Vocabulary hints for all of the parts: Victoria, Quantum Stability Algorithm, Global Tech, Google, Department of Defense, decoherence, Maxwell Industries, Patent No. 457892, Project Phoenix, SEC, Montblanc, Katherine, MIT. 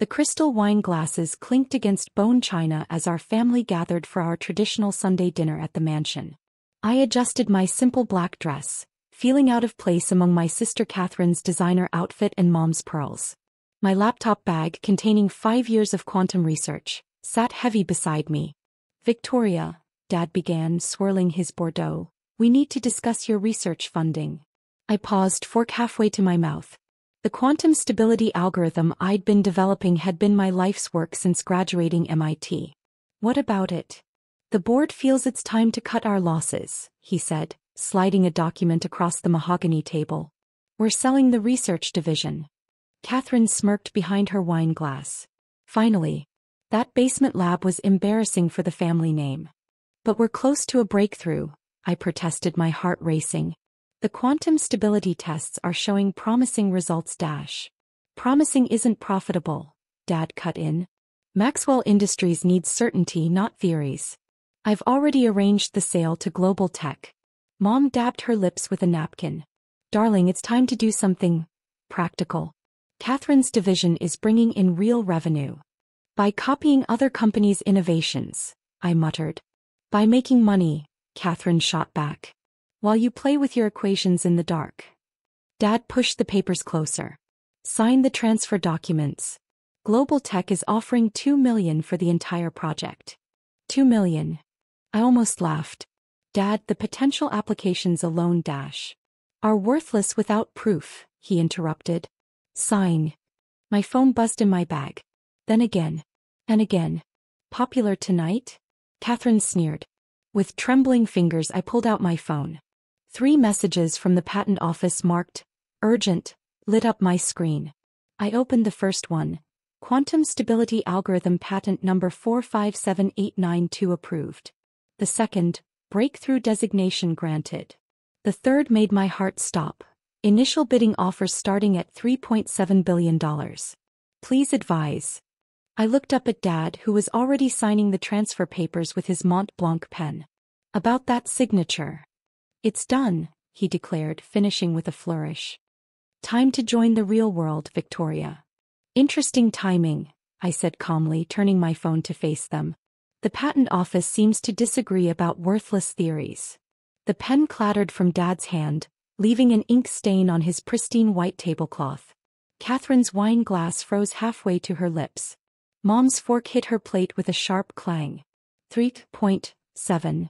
The crystal wine glasses clinked against bone china as our family gathered for our traditional Sunday dinner at the mansion. I adjusted my simple black dress, feeling out of place among my sister Catherine's designer outfit and mom's pearls. My laptop bag containing 5 years of quantum research sat heavy beside me. "Victoria," Dad began, swirling his Bordeaux, "we need to discuss your research funding." I paused, fork halfway to my mouth. The quantum stability algorithm I'd been developing had been my life's work since graduating MIT. "What about it?" "The board feels it's time to cut our losses," he said, sliding a document across the mahogany table. "We're selling the research division." Catherine smirked behind her wine glass. Finally. That basement lab was embarrassing for the family name. "But we're close to a breakthrough," I protested, my heart racing. "The quantum stability tests are showing promising results." "Promising isn't profitable," Dad cut in. "Maxwell Industries needs certainty, not theories. I've already arranged the sale to Global Tech." Mom dabbed her lips with a napkin. "Darling, it's time to do something practical. Catherine's division is bringing in real revenue." "By copying other companies' innovations," I muttered. "By making money," Catherine shot back. "While you play with your equations in the dark." Dad pushed the papers closer. "Sign the transfer documents. Global Tech is offering $2 million for the entire project." "$2 million. I almost laughed. "Dad, the potential applications alone are worthless without proof," he interrupted. "Sign." My phone buzzed in my bag. Then again. And again. "Popular tonight?" Catherine sneered. With trembling fingers, I pulled out my phone. 3 messages from the patent office marked "urgent" lit up my screen. I opened the first one. "Quantum Stability Algorithm Patent No. 457892 approved." The second, "Breakthrough designation granted." The third made my heart stop. "Initial bidding offers starting at $3.7 billion. Please advise." I looked up at Dad, who was already signing the transfer papers with his Montblanc pen. "About that signature." "It's done," he declared, finishing with a flourish. "Time to join the real world, Victoria." "Interesting timing," I said calmly, turning my phone to face them. "The patent office seems to disagree about worthless theories." The pen clattered from Dad's hand, leaving an ink stain on his pristine white tablecloth. Catherine's wine glass froze halfway to her lips. Mom's fork hit her plate with a sharp clang. "3.7.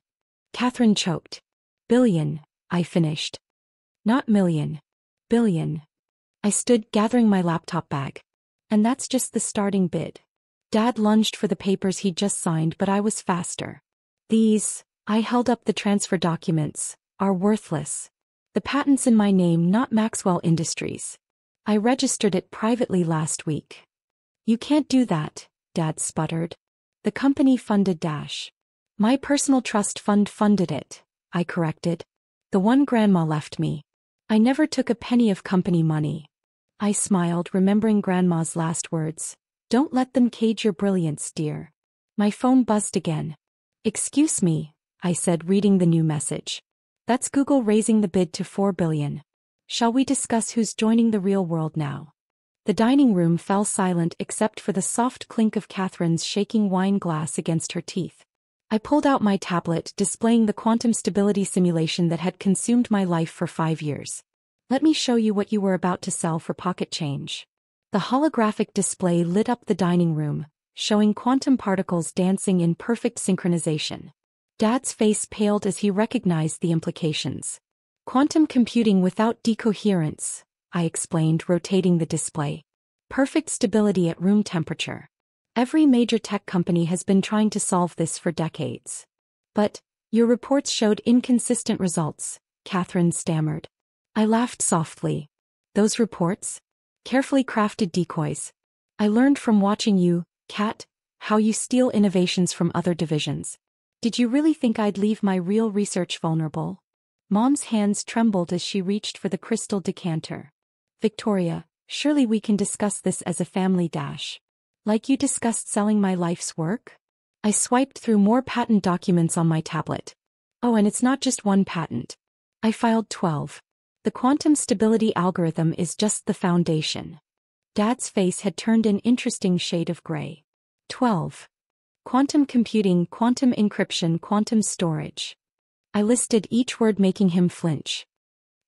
Catherine choked. "Billion," I finished. "Not million. Billion." I stood, gathering my laptop bag. "And that's just the starting bid." Dad lunged for the papers he'd just signed, but I was faster. "These," I held up the transfer documents, "are worthless. The patent's in my name, not Maxwell Industries. I registered it privately last week." "You can't do that," Dad sputtered. "The company funded . My personal trust fund funded it," I corrected. "The one Grandma left me. I never took a penny of company money." I smiled, remembering Grandma's last words. "Don't let them cage your brilliance, dear." My phone buzzed again. "Excuse me," I said, reading the new message. "That's Google raising the bid to $4 billion. Shall we discuss who's joining the real world now?" The dining room fell silent except for the soft clink of Catherine's shaking wine glass against her teeth. I pulled out my tablet, displaying the quantum stability simulation that had consumed my life for 5 years. "Let me show you what you were about to sell for pocket change." The holographic display lit up the dining room, showing quantum particles dancing in perfect synchronization. Dad's face paled as he recognized the implications. "Quantum computing without decoherence," I explained, rotating the display. "Perfect stability at room temperature. Every major tech company has been trying to solve this for decades." "But your reports showed inconsistent results," Catherine stammered. I laughed softly. "Those reports? Carefully crafted decoys. I learned from watching you, Cat, how you steal innovations from other divisions. Did you really think I'd leave my real research vulnerable?" Mom's hands trembled as she reached for the crystal decanter. "Victoria, surely we can discuss this as a family . Like you discussed selling my life's work?" I swiped through more patent documents on my tablet. "Oh, and it's not just one patent. I filed 12. The quantum stability algorithm is just the foundation. Dad's face had turned an interesting shade of gray. 12. Quantum computing, quantum encryption, quantum storage. I listed each word, making him flinch.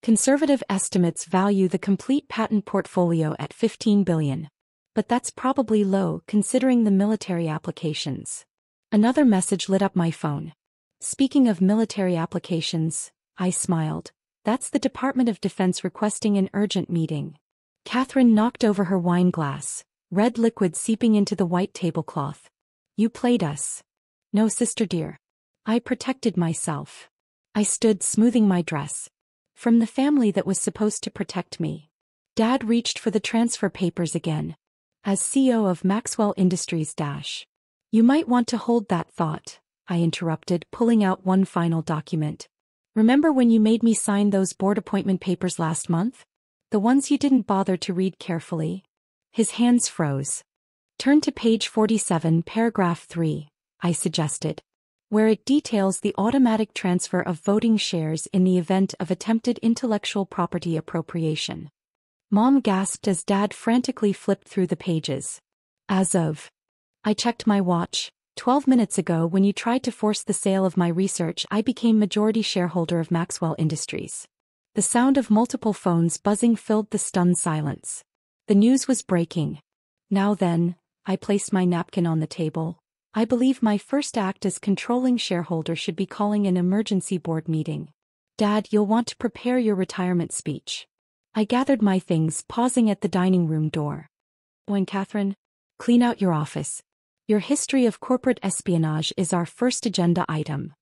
Conservative estimates value the complete patent portfolio at $15 billion. But that's probably low considering the military applications. Another message lit up my phone. Speaking of military applications, I smiled. That's the Department of Defense requesting an urgent meeting. Catherine knocked over her wine glass, red liquid seeping into the white tablecloth. You played us. No, sister dear. I protected myself. I stood smoothing my dress. From the family that was supposed to protect me. Dad reached for the transfer papers again. As CEO of Maxwell Industries - you might want to hold that thought, I interrupted, pulling out one final document. Remember when you made me sign those board appointment papers last month? The ones you didn't bother to read carefully? His hands froze. Turn to page 47, paragraph 3, I suggested, where it details the automatic transfer of voting shares in the event of attempted intellectual property appropriation. Mom gasped as Dad frantically flipped through the pages. As of. I checked my watch. 12 minutes ago, when you tried to force the sale of my research, I became majority shareholder of Maxwell Industries. The sound of multiple phones buzzing filled the stunned silence. The news was breaking. Now then, I placed my napkin on the table. I believe my first act as controlling shareholder should be calling an emergency board meeting. Dad, you'll want to prepare your retirement speech. I gathered my things, pausing at the dining room door. When Catherine, clean out your office. Your history of corporate espionage is our first agenda item.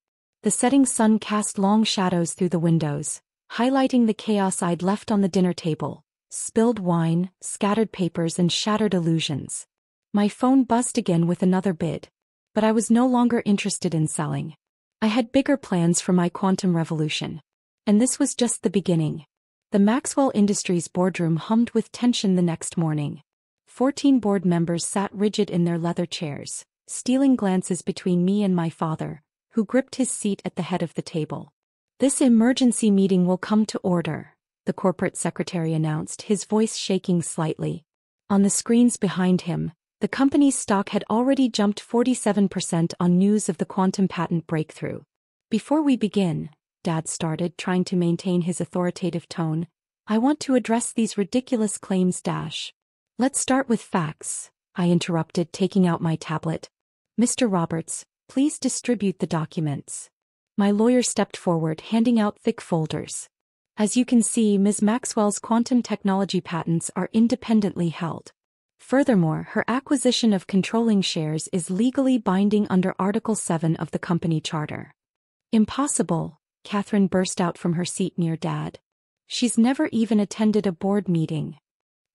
The setting sun cast long shadows through the windows, highlighting the chaos I'd left on the dinner table. Spilled wine, scattered papers and shattered illusions. My phone buzzed again with another bid. But I was no longer interested in selling. I had bigger plans for my quantum revolution. And this was just the beginning. The Maxwell Industries boardroom hummed with tension the next morning. 14 board members sat rigid in their leather chairs, stealing glances between me and my father, who gripped his seat at the head of the table. This emergency meeting will come to order, the corporate secretary announced, his voice shaking slightly. On the screens behind him, the company's stock had already jumped 47% on news of the quantum patent breakthrough. Before we begin, Dad started, trying to maintain his authoritative tone. I want to address these ridiculous claims - Let's start with facts, I interrupted, taking out my tablet. Mr. Roberts, please distribute the documents. My lawyer stepped forward, handing out thick folders. As you can see, Ms. Maxwell's quantum technology patents are independently held. Furthermore, her acquisition of controlling shares is legally binding under Article 7 of the company charter. Impossible. Catherine burst out from her seat near Dad. She's never even attended a board meeting.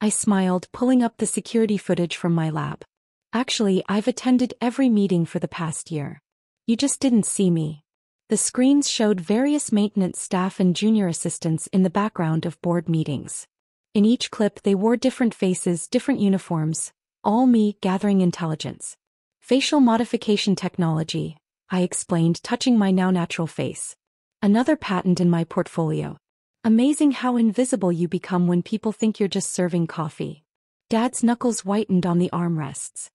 I smiled, pulling up the security footage from my lab. Actually, I've attended every meeting for the past year. You just didn't see me. The screens showed various maintenance staff and junior assistants in the background of board meetings. In each clip, they wore different faces, different uniforms, all me gathering intelligence. Facial modification technology, I explained, touching my now natural face. Another patent in my portfolio. Amazing how invisible you become when people think you're just serving coffee. Dad's knuckles whitened on the armrests.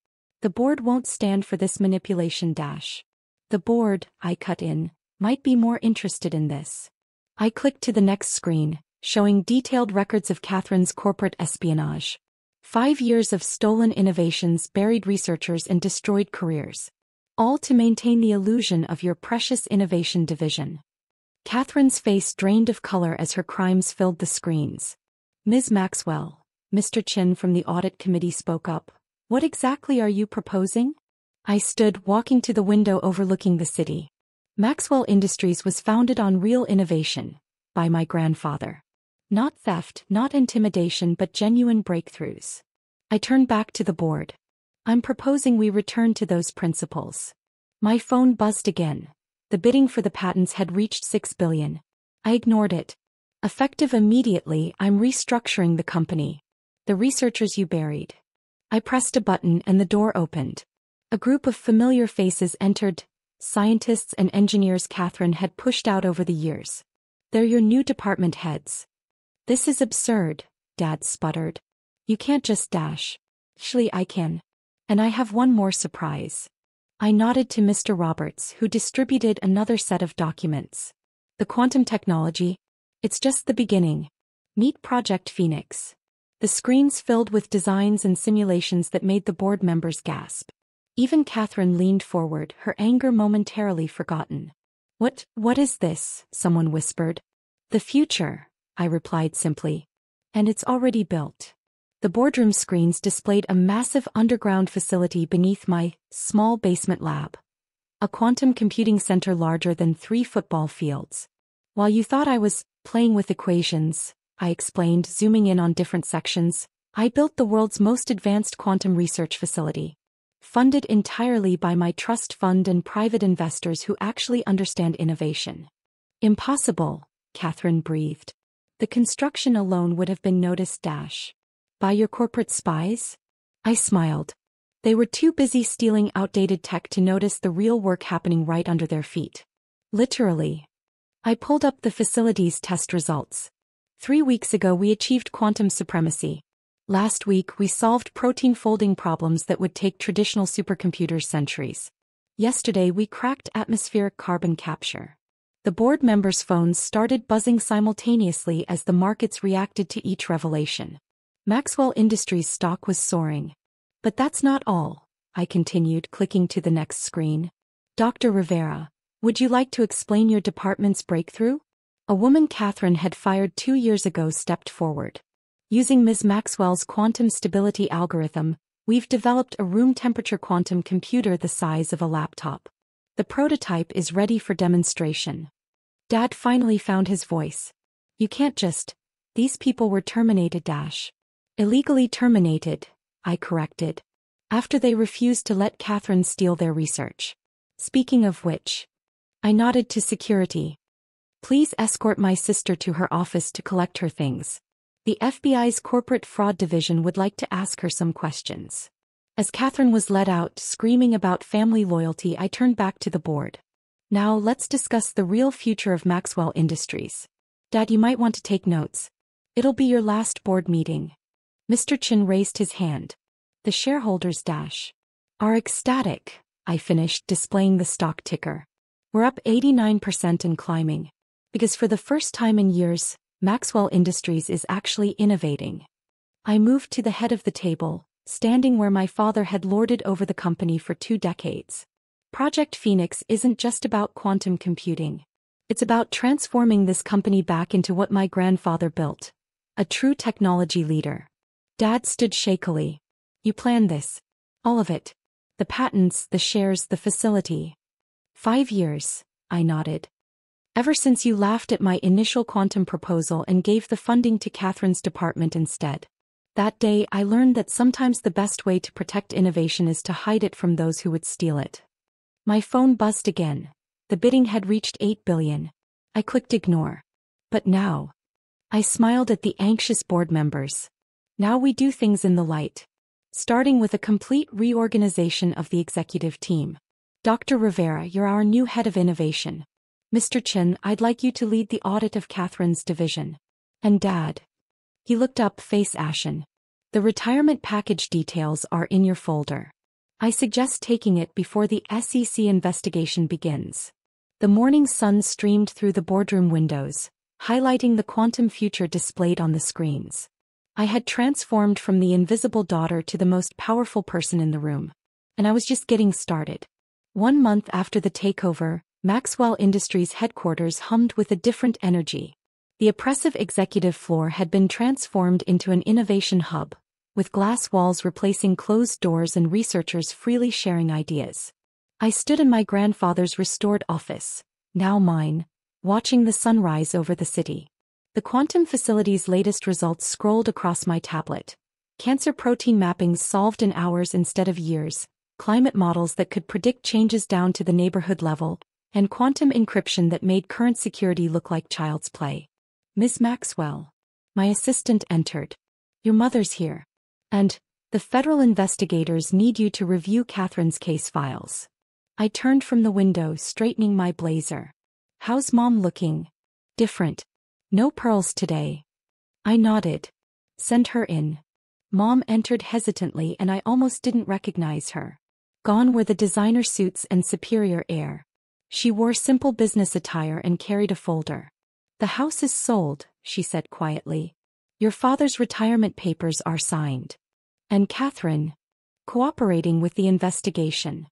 The board won't stand for this manipulation - The board, I cut in, might be more interested in this. I clicked to the next screen, showing detailed records of Catherine's corporate espionage. 5 years of stolen innovations buried researchers and destroyed careers. All to maintain the illusion of your precious innovation division. Catherine's face drained of color as her crimes filled the screens. Ms. Maxwell, Mr. Chin from the audit committee spoke up. What exactly are you proposing? I stood, walking to the window overlooking the city. Maxwell Industries was founded on real innovation, by my grandfather. Not theft, not intimidation, but genuine breakthroughs. I turned back to the board. I'm proposing we return to those principles. My phone buzzed again. The bidding for the patents had reached $6 billion. I ignored it. Effective immediately, I'm restructuring the company. The researchers you buried. I pressed a button and the door opened. A group of familiar faces entered, scientists and engineers Catherine had pushed out over the years. They're your new department heads. This is absurd, Dad sputtered. You can't just dash. Actually, I can. And I have one more surprise. I nodded to Mr. Roberts, who distributed another set of documents. The quantum technology? It's just the beginning. Meet Project Phoenix. The screens filled with designs and simulations that made the board members gasp. Even Catherine leaned forward, her anger momentarily forgotten. What is this? Someone whispered. The future, I replied simply. And it's already built. The boardroom screens displayed a massive underground facility beneath my small basement lab. A quantum computing center larger than 3 football fields. While you thought I was playing with equations, I explained, zooming in on different sections, I built the world's most advanced quantum research facility. Funded entirely by my trust fund and private investors who actually understand innovation. Impossible, Catherine breathed. The construction alone would have been noticed dash. By your corporate spies? I smiled. They were too busy stealing outdated tech to notice the real work happening right under their feet. Literally. I pulled up the facility's test results. 3 weeks ago we achieved quantum supremacy. Last week we solved protein folding problems that would take traditional supercomputers centuries. Yesterday we cracked atmospheric carbon capture. The board members' phones started buzzing simultaneously as the markets reacted to each revelation. Maxwell Industries stock was soaring. But that's not all, I continued, clicking to the next screen. Dr. Rivera, would you like to explain your department's breakthrough? A woman Catherine had fired 2 years ago stepped forward. Using Ms. Maxwell's quantum stability algorithm, we've developed a room-temperature quantum computer the size of a laptop. The prototype is ready for demonstration. Dad finally found his voice. You can't just. These people were terminated dash. Illegally terminated, I corrected. After they refused to let Catherine steal their research. Speaking of which, I nodded to security. Please escort my sister to her office to collect her things. The FBI's corporate fraud division would like to ask her some questions. As Catherine was let out, screaming about family loyalty, I turned back to the board. Now let's discuss the real future of Maxwell Industries. Dad, you might want to take notes. It'll be your last board meeting. Mr. Chin raised his hand. The shareholders dash are ecstatic, I finished, displaying the stock ticker. We're up 89% and climbing. Because for the first time in years, Maxwell Industries is actually innovating. I moved to the head of the table, standing where my father had lorded over the company for 2 decades. Project Phoenix isn't just about quantum computing. It's about transforming this company back into what my grandfather built. A true technology leader. Dad stood shakily. You planned this. All of it. The patents, the shares, the facility. 5 years, I nodded. Ever since you laughed at my initial quantum proposal and gave the funding to Catherine's department instead. That day I learned that sometimes the best way to protect innovation is to hide it from those who would steal it. My phone buzzed again. The bidding had reached $8 billion. I clicked ignore. But now. I smiled at the anxious board members. Now we do things in the light. Starting with a complete reorganization of the executive team. Dr. Rivera, you're our new head of innovation. Mr. Chin, I'd like you to lead the audit of Catherine's division. And Dad. He looked up, face ashen. The retirement package details are in your folder. I suggest taking it before the SEC investigation begins. The morning sun streamed through the boardroom windows, highlighting the quantum future displayed on the screens. I had transformed from the invisible daughter to the most powerful person in the room. And I was just getting started. 1 month after the takeover, Maxwell Industries headquarters hummed with a different energy. The oppressive executive floor had been transformed into an innovation hub, with glass walls replacing closed doors and researchers freely sharing ideas. I stood in my grandfather's restored office, now mine, watching the sunrise over the city. The quantum facility's latest results scrolled across my tablet. Cancer protein mappings solved in hours instead of years, climate models that could predict changes down to the neighborhood level, and quantum encryption that made current security look like child's play. Ms. Maxwell. My assistant entered. Your mother's here. And the federal investigators need you to review Catherine's case files. I turned from the window, straightening my blazer. How's Mom looking? Different. No pearls today. I nodded. Send her in. Mom entered hesitantly and I almost didn't recognize her. Gone were the designer suits and superior air. She wore simple business attire and carried a folder. "The house is sold," she said quietly. "Your father's retirement papers are signed. And Catherine, cooperating with the investigation."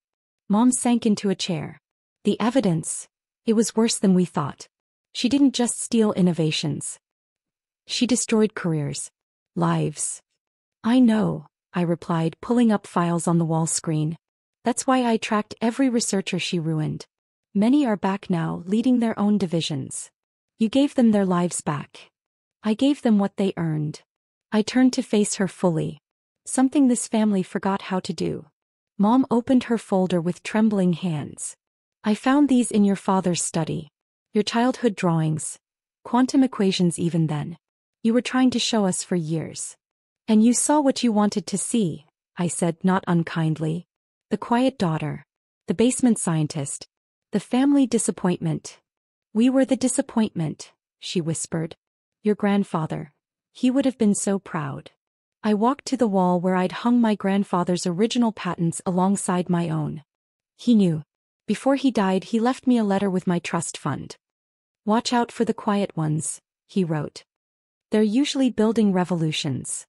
Mom sank into a chair. "The evidence, it was worse than we thought. She didn't just steal innovations. She destroyed careers. Lives." "I know," I replied, pulling up files on the wall screen. "That's why I tracked every researcher she ruined. Many are back now, leading their own divisions. You gave them their lives back. I gave them what they earned." I turned to face her fully. Something this family forgot how to do. Mom opened her folder with trembling hands. "I found these in your father's study. Your childhood drawings. Quantum equations even then. You were trying to show us for years. And you saw what you wanted to see," I said, not unkindly. "The quiet daughter. The basement scientist. The family disappointment." "We were the disappointment," she whispered. "Your grandfather. He would have been so proud." I walked to the wall where I'd hung my grandfather's original patents alongside my own. "He knew. Before he died, he left me a letter with my trust fund. 'Watch out for the quiet ones,' he wrote. 'They're usually building revolutions.'"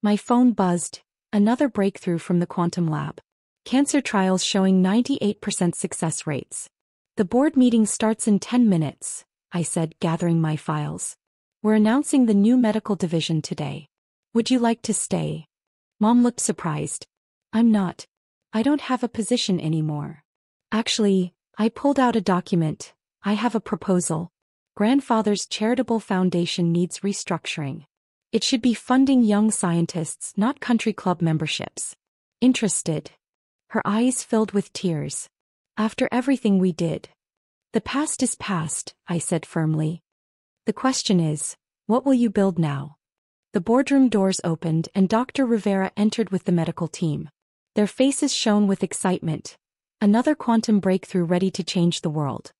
My phone buzzed. Another breakthrough from the quantum lab. Cancer trials showing 98% success rates. "The board meeting starts in 10 minutes, I said, gathering my files. "We're announcing the new medical division today. Would you like to stay?" Mom looked surprised. "I'm not. I don't have a position anymore. Actually," I pulled out a document, "I have a proposal. Grandfather's charitable foundation needs restructuring. It should be funding young scientists, not country club memberships. Interested?" Her eyes filled with tears. "After everything we did." "The past is past," I said firmly. "The question is, what will you build now?" The boardroom doors opened and Dr. Rivera entered with the medical team. Their faces shone with excitement. "Another quantum breakthrough ready to change the world.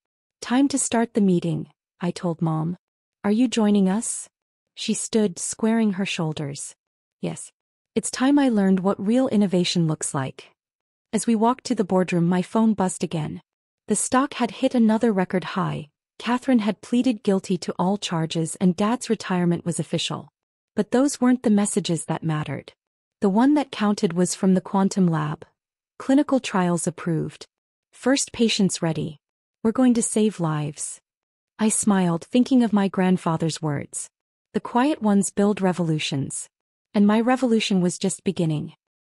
Time to start the meeting," I told Mom. "Are you joining us?" She stood, squaring her shoulders. "Yes. It's time I learned what real innovation looks like." As we walked to the boardroom, my phone buzzed again. The stock had hit another record high. Catherine had pleaded guilty to all charges and Dad's retirement was official. But those weren't the messages that mattered. The one that counted was from the quantum lab. "Clinical trials approved. First patients ready. We're going to save lives." I smiled, thinking of my grandfather's words. "The quiet ones build revolutions." And my revolution was just beginning.